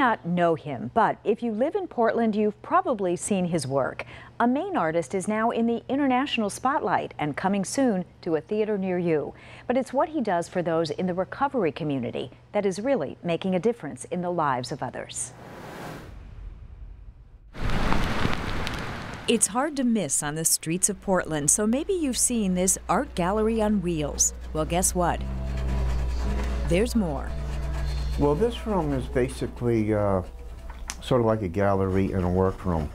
not know him, but if you live in Portland, you've probably seen his work. A Maine artist is now in the international spotlight and coming soon to a theater near you. But it's what he does for those in the recovery community that is really making a difference in the lives of others. It's hard to miss on the streets of Portland, so maybe you've seen this art gallery on wheels. Well, guess what? There's more. Well, this room is basically sort of like a gallery and a workroom.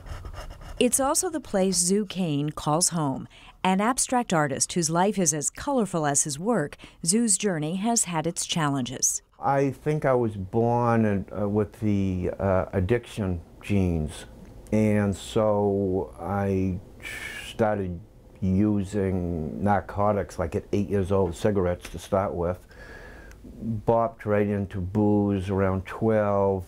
It's also the place Zoo Cain calls home. An abstract artist whose life is as colorful as his work, Zoo's journey has had its challenges. I think I was born with the addiction genes. And so I started using narcotics like at 8 years old, cigarettes to start with. Bopped right into booze around 12.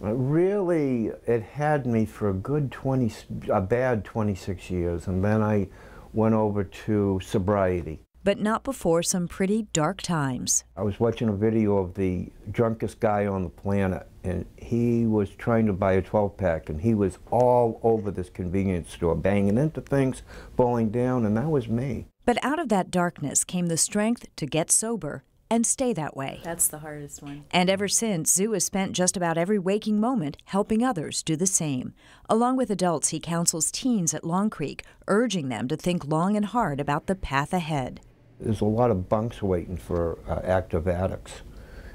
Really, it had me for a bad 26 years, and then I went over to sobriety. But not before some pretty dark times. I was watching a video of the drunkest guy on the planet, and he was trying to buy a 12-pack, and he was all over this convenience store, banging into things, falling down, and that was me. But out of that darkness came the strength to get sober and stay that way. That's the hardest one. And ever since, Zoo has spent just about every waking moment helping others do the same. Along with adults, he counsels teens at Long Creek, urging them to think long and hard about the path ahead. There's a lot of bunks waiting for active addicts.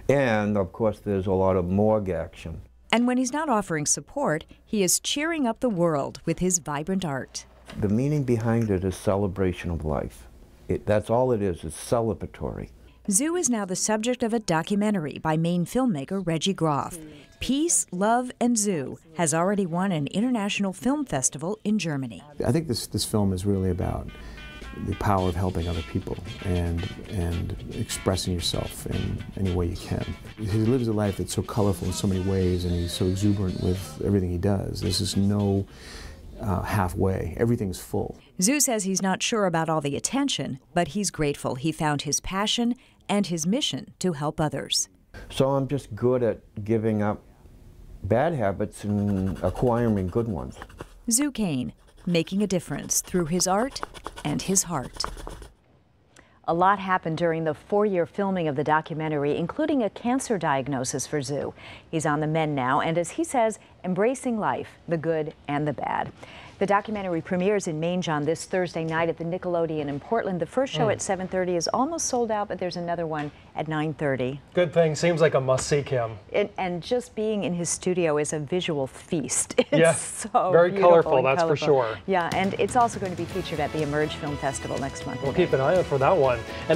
And, of course, there's a lot of morgue action. And when he's not offering support, he is cheering up the world with his vibrant art. The meaning behind it is celebration of life. That's all it is, it's celebratory. Zoo is now the subject of a documentary by Maine filmmaker Reggie Groff. Peace, Love and Zoo has already won an international film festival in Germany. I think this film is really about the power of helping other people and expressing yourself in any way you can. He lives a life that's so colorful in so many ways, and he's so exuberant with everything he does. There's just no halfway. Everything's full. Zoo says he's not sure about all the attention, but he's grateful he found his passion and his mission to help others. So I'm just good at giving up bad habits and acquiring good ones. Zoo Cain, making a difference through his art and his heart. A lot happened during the four-year filming of the documentary, including a cancer diagnosis for Zoo. He's on the mend now, and as he says, embracing life, the good and the bad. The documentary premieres in Maine, John, this Thursday night at the Nickelodeon in Portland. The first show at 7:30 is almost sold out, but there's another one at 9:30. Good thing. Seems like a must-see, Kim. And just being in his studio is a visual feast. It's so very colorful, that's for sure. Yeah, and it's also going to be featured at the Emerge Film Festival next month. We'll keep an eye out for that one. And